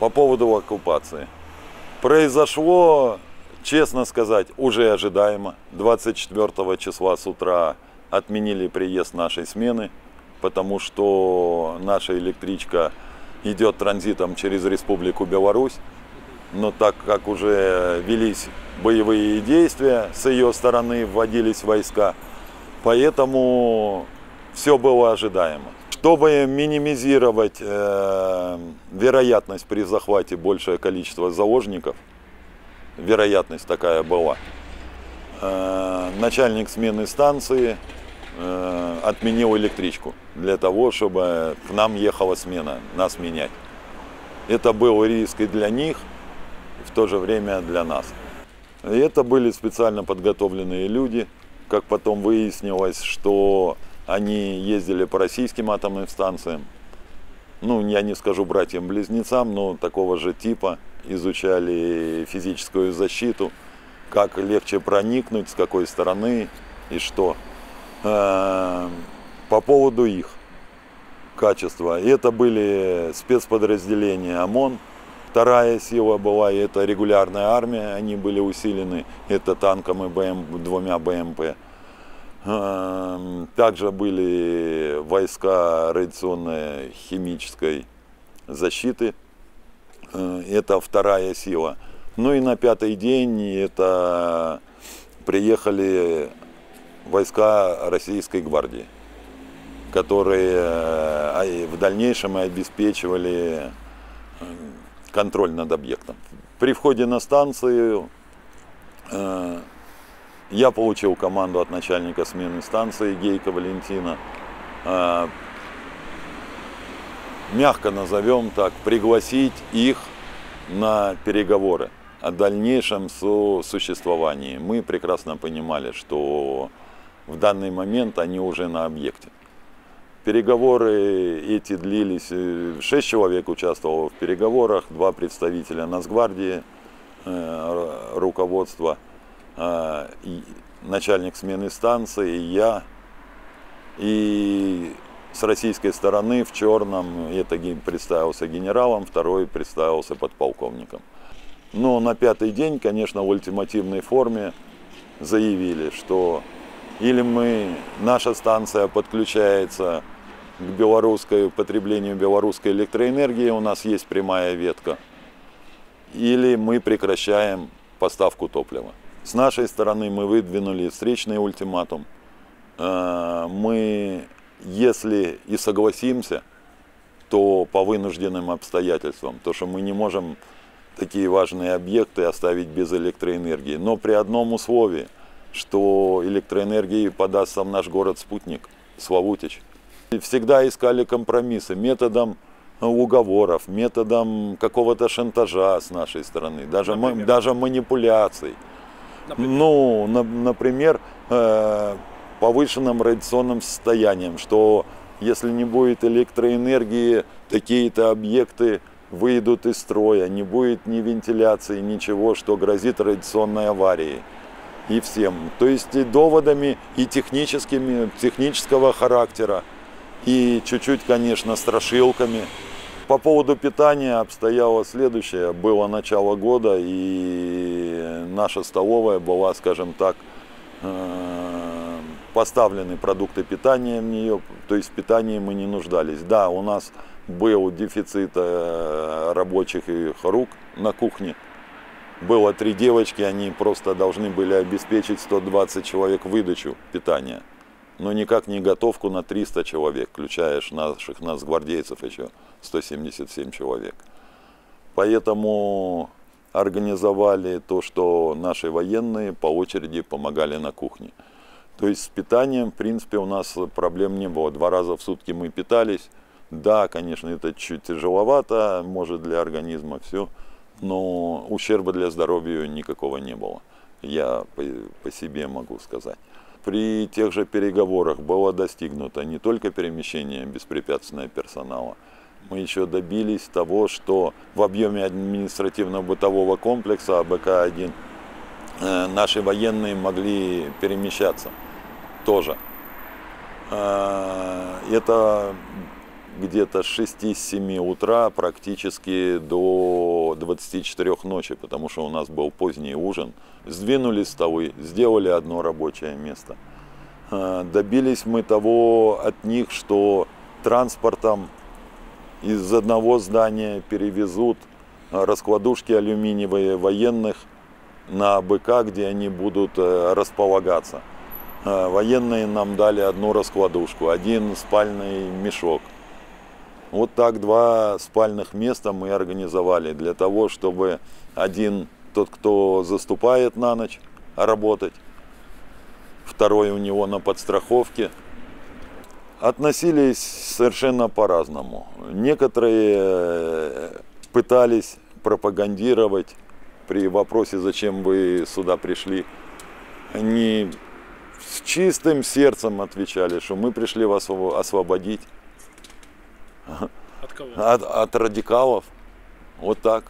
по поводу оккупации. Произошло, честно сказать, уже ожидаемо. 24 числа с утра отменили приезд нашей смены, потому что наша электричка идет транзитом через Республику Беларусь. Но так как уже велись боевые действия, с ее стороны вводились войска, поэтому все было ожидаемо. Чтобы минимизировать вероятность при захвате большее количество заложников, вероятность такая была, начальник смены станции отменил электричку для того, чтобы к нам ехала смена, нас менять. Это был риск и для них, в то же время для нас. И это были специально подготовленные люди, как потом выяснилось, что они ездили по российским атомным станциям, ну, я не скажу братьям-близнецам, но такого же типа, изучали физическую защиту, как легче проникнуть, с какой стороны и что. По поводу их качества. Это были спецподразделения ОМОН, вторая сила была, и это регулярная армия, они были усилены, это танком и двумя БМП. Также были войска радиационной химической защиты, это вторая сила. Ну и на пятый день это приехали войска Российской гвардии, которые в дальнейшем обеспечивали контроль над объектом. При входе на станцию я получил команду от начальника смены станции Гейка Валентина. Мягко назовем так, пригласить их на переговоры о дальнейшем сосуществовании. Мы прекрасно понимали, что в данный момент они уже на объекте. Переговоры эти длились, 6 человек участвовало в переговорах, 2 представителя Нацгвардии, руководство, начальник смены станции, я, и с российской стороны в черном это представился генералом, второй представился подполковником. Но на пятый день, конечно, в ультимативной форме заявили, что или наша станция подключается к потреблению белорусской электроэнергии, у нас есть прямая ветка, или мы прекращаем поставку топлива. С нашей стороны мы выдвинули встречный ультиматум. Мы, если и согласимся, то по вынужденным обстоятельствам, то что мы не можем такие важные объекты оставить без электроэнергии. Но при одном условии, что электроэнергии подастся в наш город-спутник, Славутич. И всегда искали компромиссы методом уговоров, методом какого-то шантажа с нашей стороны, даже манипуляций. Например? Ну, например, повышенным радиационным состоянием, что если не будет электроэнергии, такие-то объекты выйдут из строя, не будет ни вентиляции, ничего, что грозит радиационной аварией и всем. То есть и доводами, и технического характера, и чуть-чуть, конечно, страшилками. По поводу питания обстояло следующее. Было начало года, и наша столовая была, скажем так, поставлены продукты питания в нее, то есть в питании мы не нуждались. Да, у нас был дефицит рабочих рук на кухне. Было 3 девочки, они просто должны были обеспечить 120 человек выдачу питания. Но никак не готовку на 300 человек, включая наших нацгвардейцев еще 177 человек. Поэтому организовали то, что наши военные по очереди помогали на кухне. То есть с питанием, в принципе, у нас проблем не было. 2 раза в сутки мы питались. Да, конечно, это чуть тяжеловато, может, для организма все, но ущерба для здоровья никакого не было. Я по себе могу сказать. При тех же переговорах было достигнуто не только перемещение беспрепятственного персонала, мы еще добились того, что в объеме административно-бытового комплекса АБК-1 наши военные могли перемещаться тоже. Это где-то с 6-7 утра практически до 24 ночи, потому что у нас был поздний ужин. Сдвинули столы, сделали одно рабочее место. Добились мы того от них, что транспортом из одного здания перевезут раскладушки алюминиевые военных на БК, где они будут располагаться. Военные нам дали одну раскладушку, один спальный мешок. Вот так два спальных места мы организовали для того, чтобы один тот, кто заступает на ночь, работать, второй у него на подстраховке. Относились совершенно по-разному. Некоторые пытались пропагандировать при вопросе, зачем вы сюда пришли. Они с чистым сердцем отвечали, что мы пришли вас освободить. От кого? От радикалов. Вот так.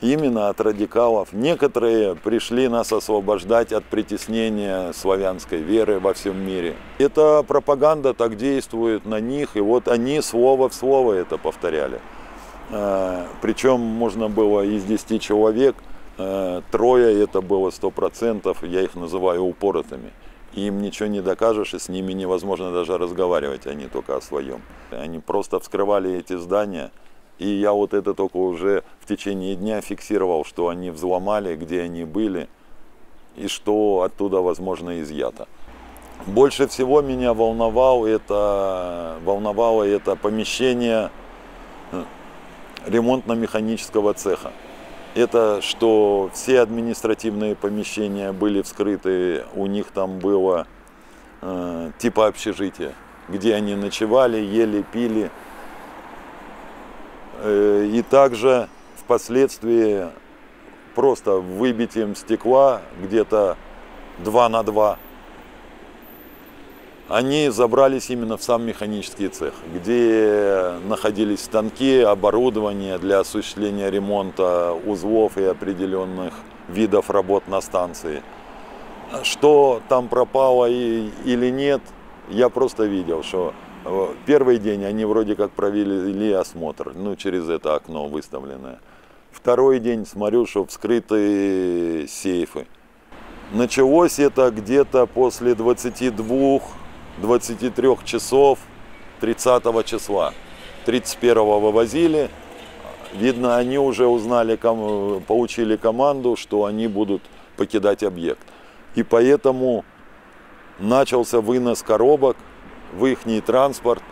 Именно от радикалов. Некоторые пришли нас освобождать от притеснения славянской веры во всем мире. Эта пропаганда так действует на них, и вот они слово в слово это повторяли. Причем можно было из 10 человек, трое это было 100%, я их называю упоротыми. Им ничего не докажешь, и с ними невозможно даже разговаривать, они только о своем. Они просто вскрывали эти здания, и я вот это только уже в течение дня фиксировал, что они взломали, где они были, и что оттуда, возможно, изъято. Больше всего меня волновало это помещение ремонтно-механического цеха. Это что все административные помещения были вскрыты, у них там было типа общежития, где они ночевали, ели, пили. И также впоследствии просто выбитием стекла где-то 2 на 2. Они забрались именно в сам механический цех, где находились станки, оборудование для осуществления ремонта узлов и определенных видов работ на станции. Что там пропало или нет, я просто видел, что первый день они вроде как провели осмотр, ну через это окно выставленное. Второй день смотрю, что вскрыты сейфы. Началось это где-то после 22-23 часов 30 числа. 31-го вывозили. Видно, они уже узнали, получили команду, что они будут покидать объект. И поэтому начался вынос коробок в ихний транспорт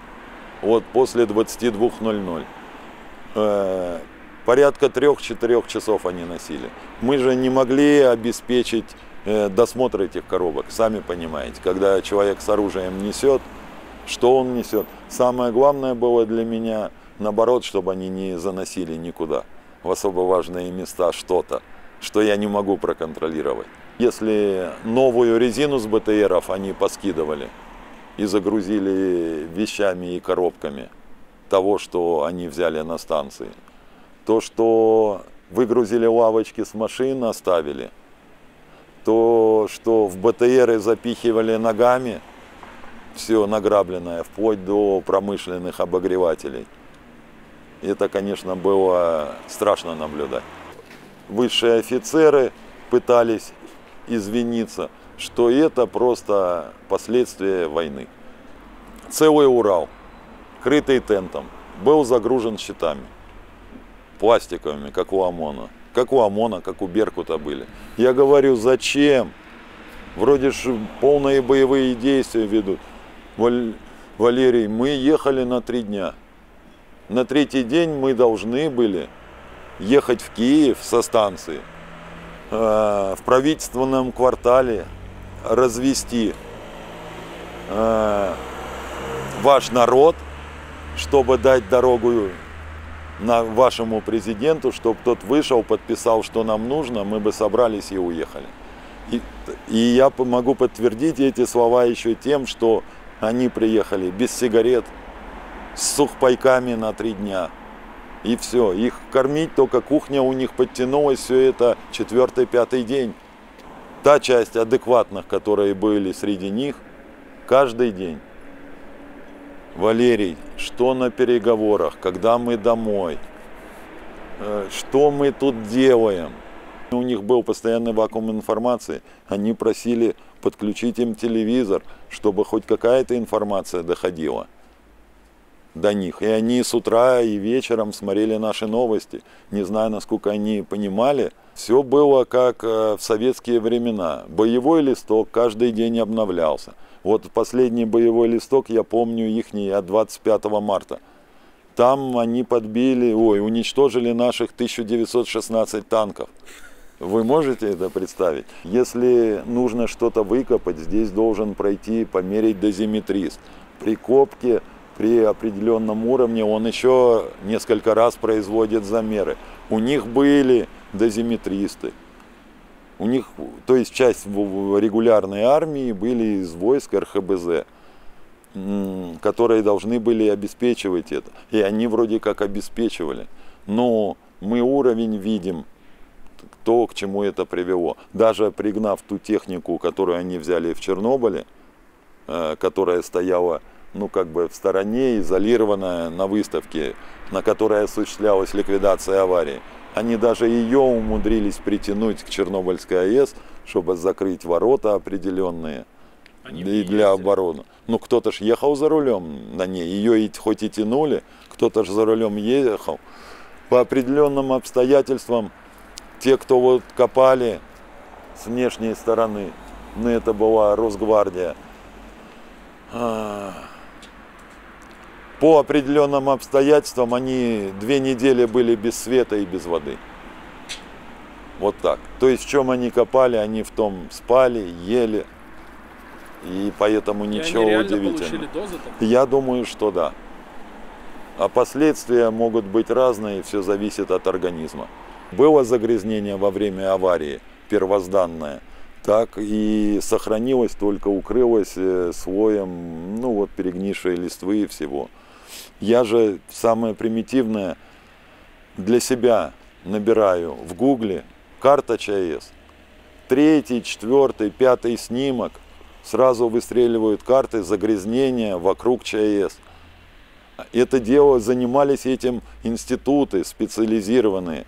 вот после 22:00. Порядка 3-4 часов они носили. Мы же не могли обеспечить досмотр этих коробок, сами понимаете, когда человек с оружием несет, что он несет. Самое главное было для меня, наоборот, чтобы они не заносили никуда, в особо важные места что-то, что я не могу проконтролировать. Если новую резину с БТРов они поскидывали и загрузили вещами и коробками того, что они взяли на станции, то, что выгрузили лавочки с машин, оставили, то, что в БТРы запихивали ногами все награбленное, вплоть до промышленных обогревателей. Это, конечно, было страшно наблюдать. Высшие офицеры пытались извиниться, что это просто последствия войны. Целый Урал, крытый тентом, был загружен щитами, пластиковыми, как у ОМОНа. Как у ОМОНа, как у Беркута были. Я говорю, зачем? Вроде же полные боевые действия ведут. Валерий, мы ехали на 3 дня. На 3-й день мы должны были ехать в Киев со станции, в правительственном квартале развести ваш народ, чтобы дать дорогу вашему президенту, чтобы тот вышел, подписал, что нам нужно, мы бы собрались и уехали. И я могу подтвердить эти слова еще тем, что они приехали без сигарет, с сухпайками на 3 дня. И все, их кормить только кухня у них подтянулась, все это 4-5 день. Та часть адекватных, которые были среди них, каждый день. Валерий, что на переговорах, когда мы домой, что мы тут делаем. У них был постоянный вакуум информации, они просили подключить им телевизор, чтобы хоть какая-то информация доходила до них. И они с утра и вечером смотрели наши новости, не знаю, насколько они понимали. Все было как в советские времена. Боевой листок каждый день обновлялся. Вот последний боевой листок, я помню, ихний от 25 марта. Там они уничтожили наших 1916 танков. Вы можете это представить? Если нужно что-то выкопать, здесь должен пройти, померить дозиметрист. При копке, при определенном уровне он еще несколько раз производит замеры. У них были дозиметристы. У них, то есть часть регулярной армии были из войск РХБЗ, которые должны были обеспечивать это. И они вроде как обеспечивали. Но мы уровень видим, то, к чему это привело. Даже пригнав ту технику, которую они взяли в Чернобыле, которая стояла, ну, как бы в стороне, изолированная на выставке, на которой осуществлялась ликвидация аварии. Они даже ее умудрились притянуть к Чернобыльской АЭС, чтобы закрыть ворота определенные и для обороны. Ну, кто-то ж ехал за рулем на ней, ее хоть и тянули, кто-то ж за рулем ехал. По определенным обстоятельствам, те, кто вот копали с внешней стороны, ну, это была Росгвардия, по определенным обстоятельствам они 2 недели были без света и без воды. Вот так. То есть в чем они копали, они в том спали, ели. И поэтому ничего удивительного. Я думаю, что да. А последствия могут быть разные, все зависит от организма. Было загрязнение во время аварии, первозданное. Так и сохранилось, только укрылось слоем, ну вот, перегнившей листвы и всего. Я же самое примитивное для себя набираю в Гугле карта ЧАЭС. 3-й, 4-й, 5-й снимок. Сразу выстреливают карты загрязнения вокруг ЧАЭС. Это дело, занимались этим институты специализированные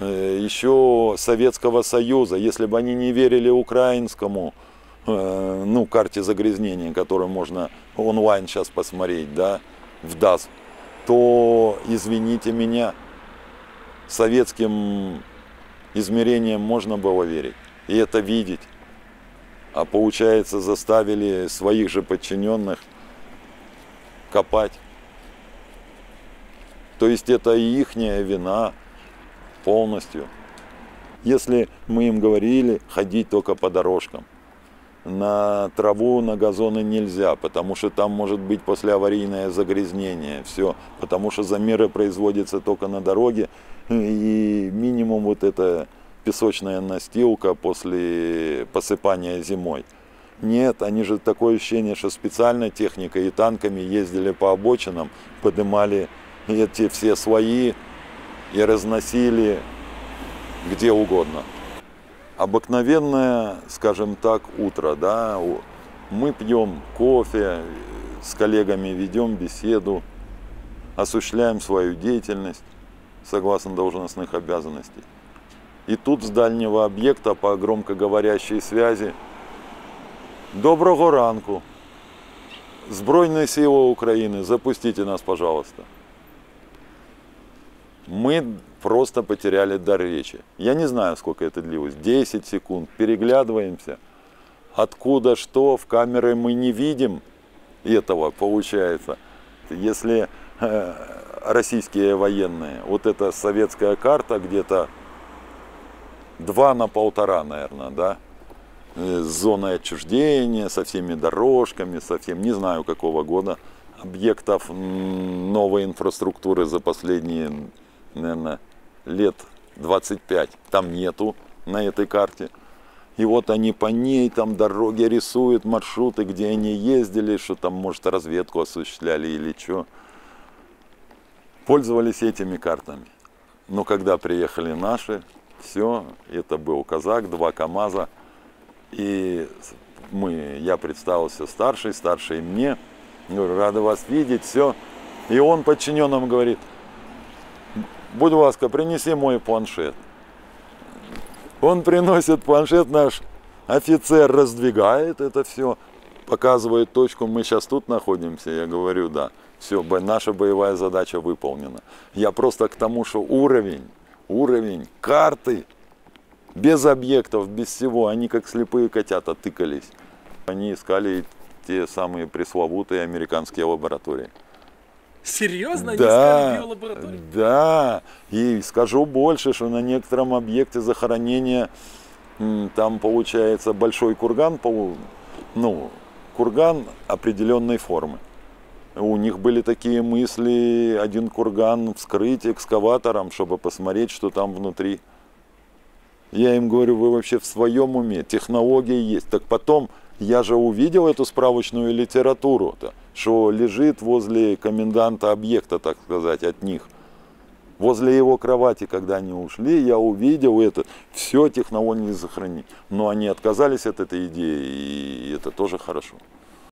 еще Советского Союза. Если бы они не верили украинскому, ну, карте загрязнения, которую можно онлайн сейчас посмотреть, да, в ДАС, то, извините меня, советским измерениям можно было верить и это видеть. А получается, заставили своих же подчиненных копать. То есть это и ихняя вина полностью. Если мы им говорили ходить только по дорожкам, на траву, на газоны нельзя, потому что там может быть послеаварийное загрязнение, все, потому что замеры производятся только на дороге, и минимум вот это... песочная настилка после посыпания зимой. Нет, они же, такое ощущение, что специально техникой и танками ездили по обочинам, поднимали эти все слои и разносили где угодно. Обыкновенное, скажем так, утро, да, мы пьем кофе, с коллегами ведем беседу, осуществляем свою деятельность согласно должностных обязанностей. И тут с дальнего объекта по громкоговорящей связи: «Доброго ранку! Збройні сили України, запустите нас, пожалуйста». Мы просто потеряли дар речи. Я не знаю, сколько это длилось, 10 секунд, переглядываемся. Откуда что, в камеры мы не видим этого, получается. Если российские военные, вот эта советская карта где-то 2 на 1,5, наверное, да, с зоной отчуждения, со всеми дорожками, со всем, не знаю какого года, объектов новой инфраструктуры за последние, наверное, лет 25 там нету на этой карте. И вот они по ней там дороги рисуют, маршруты, где они ездили, что там, может, разведку осуществляли или что. Пользовались этими картами. Но когда приехали наши, все, это был казак, 2 КАМАЗа, и я представился старший мне, Рада вас видеть, все. И он подчиненным говорит: будь ласка, принеси мой планшет. Он приносит планшет, наш офицер раздвигает это все, показывает точку, мы сейчас тут находимся. Я говорю, да, все, наша боевая задача выполнена. Я просто к тому, что уровень карты, без объектов, без всего, они как слепые котята тыкались. Они искали те самые пресловутые американские лаборатории. Серьезно? Да, они искали биолаборатории? Да, и скажу больше, что на некотором объекте захоронения, там получается большой курган, ну, курган определенной формы. У них были такие мысли, один курган вскрыть экскаватором, чтобы посмотреть, что там внутри. Я им говорю, вы вообще в своем уме, технологии есть. Так потом, я же увидел эту справочную литературу-то, что лежит возле коменданта объекта, так сказать, от них. Возле его кровати, когда они ушли, я увидел это, все технологии захоронить. Но они отказались от этой идеи, и это тоже хорошо.